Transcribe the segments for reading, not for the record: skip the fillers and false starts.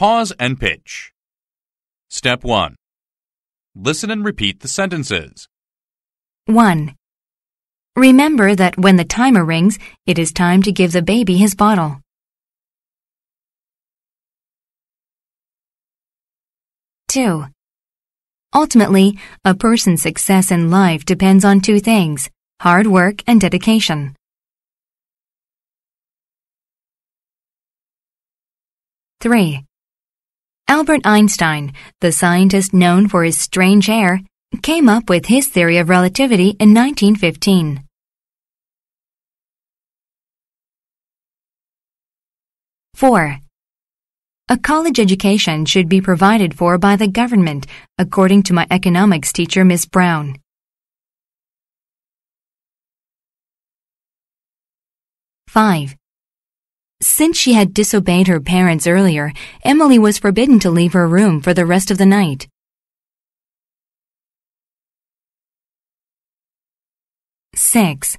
Pause and pitch. Step 1. Listen and repeat the sentences. 1. Remember that when the timer rings, it is time to give the baby his bottle. 2. Ultimately, a person's success in life depends on two things: hard work and dedication. 3. Albert Einstein, the scientist known for his strange hair, came up with his theory of relativity in 1915. 4. A college education should be provided for by the government, according to my economics teacher, Miss Brown. 5. Since she had disobeyed her parents earlier, Emily was forbidden to leave her room for the rest of the night. 6.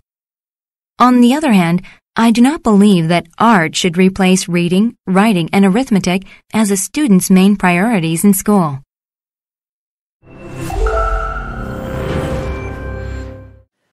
On the other hand, I do not believe that art should replace reading, writing, and arithmetic as a student's main priorities in school.